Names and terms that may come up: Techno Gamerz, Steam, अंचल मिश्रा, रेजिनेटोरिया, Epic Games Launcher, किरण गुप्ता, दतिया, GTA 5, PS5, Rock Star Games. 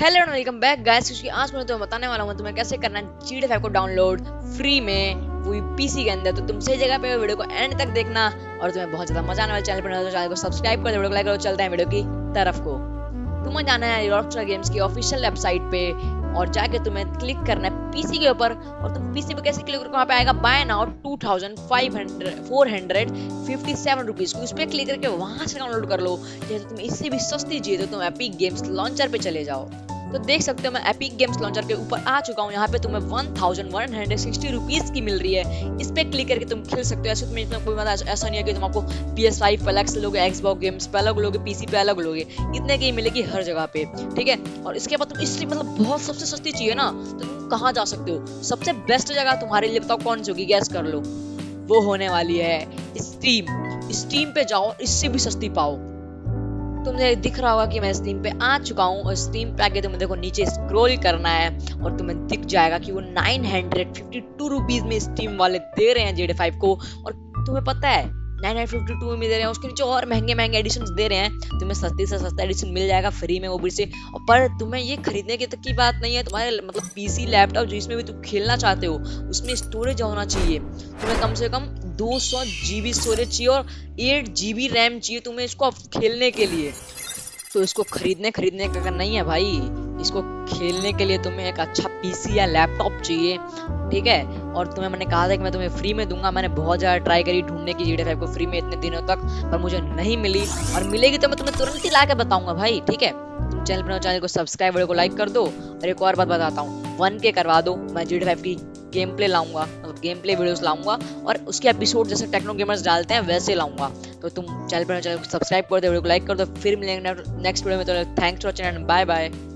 Hello and welcome back guys, क्योंकि आज मैं तुम्हें बताने वाला हूँ तुम्हें कैसे करना है GTA 5 को डाउनलोड फ्री में वो पीसी के अंदर। तो तुम सही जगह पे वीडियो को एंड तक देखना और तुम्हें बहुत ज्यादा मजा आने वाला। चैनल पर नए हो तो चैनल को सब्सक्राइब कर दो, वीडियो को लाइक करो। चलते हैं वीडियो की तरफ को। तुम्हें जाना है रॉकस्टार गेम्स की ऑफिशियल वेबसाइट पे और जाके तुम्हें क्लिक करना है पीसी के ऊपर। और तुम पीसी पे कैसे क्लिक करोगे, वहाँ पे आएगा बाय नाउ 2457 रुपीज़ को, उस पर क्लिक करके वहाँ से डाउनलोड कर लो। जैसे तुम इससे भी सस्ती चाहिए तो तुम एपिक गेम्स लॉन्चर पे चले जाओ। तो देख सकते हो मैं एपिक गेम्स लॉन्चर के ऊपर आ चुका हूँ। यहाँ पे तुम्हें 1160 रुपीज़ की मिल रही है, इस पर क्लिक करके तुम खेल सकते हो। ऐसे तुम्हें इतना कोई मतलब ऐसा नहीं है कि तुम आपको PS5 पे अलग से लोगे, एक्सबॉक्स गेम्स पे अलग लोगे, PC पे अलग लोगे, इतने की मिलेगी हर जगह पे, ठीक है। और इसके बाद तुम इससे मतलब बहुत सबसे सस्ती चाहिए ना, तो तुम कहाँ जा सकते हो। सबसे बेस्ट जगह तुम्हारे लिए बताओ कौन सी होगी, गैस कर लो। वो होने वाली है स्टीम। स्टीम पे जाओ, इससे भी सस्ती पाओ। तुम्हें दिख रहा होगा कि मैं स्टीम पे आ चुका हूँ और स्टीम पे आके तुम्हें देखो नीचे स्क्रॉल करना है और तुम्हें दिख जाएगा कि वो 952 रुपीज में स्टीम वाले दे रहे हैं GTA 5 को। और तुम्हें पता है 952 में दे रहे हैं, उसके नीचे और महंगे महंगे एडिशंस दे रहे हैं। तुम्हें सस्ते से सस्ता एडिशन मिल जाएगा फ्री में, वो भी से। पर तुम्हें ये खरीदने की तक की बात नहीं है। तुम्हारे मतलब पीसी, लैपटॉप, जिसमें भी तुम खेलना चाहते हो उसमें स्टोरेज होना चाहिए। तुम्हें कम से कम 200 GB स्टोरेज चाहिए और 8 GB रैम चाहिए तुम्हें इसको खेलने के लिए। तो इसको खरीदने का नहीं है भाई, इसको खेलने के लिए तुम्हें एक अच्छा पीसी या लैपटॉप चाहिए, ठीक है। और तुम्हें मैंने कहा था कि मैं तुम्हें फ्री में दूंगा। मैंने बहुत ज़्यादा ट्राई करी ढूंढने की GTA 5 को फ्री में इतने दिनों तक, पर मुझे नहीं मिली। और मिलेगी तो मैं तुम्हें तुरंत ही ला के बताऊँगा भाई, ठीक है। तुम चैनल को सब्सक्राइब, वीडियो को लाइक कर दो। और एक और बात बताता हूँ, 1K करवा दो, मैं GTA 5 की गेम प्ले लाऊंगा, मतलब गेम प्ले वीडियोस लाऊंगा और उसके एपिसोड जैसे टेक्नो गेमर्स डालते हैं वैसे लाऊंगा। तो तुम चैनल पर सब्सक्राइब कर दो, वीडियो को लाइक कर दो। फिर मिलेंगे नेक्स्ट वीडियो में। तो thanks for watching and bye bye.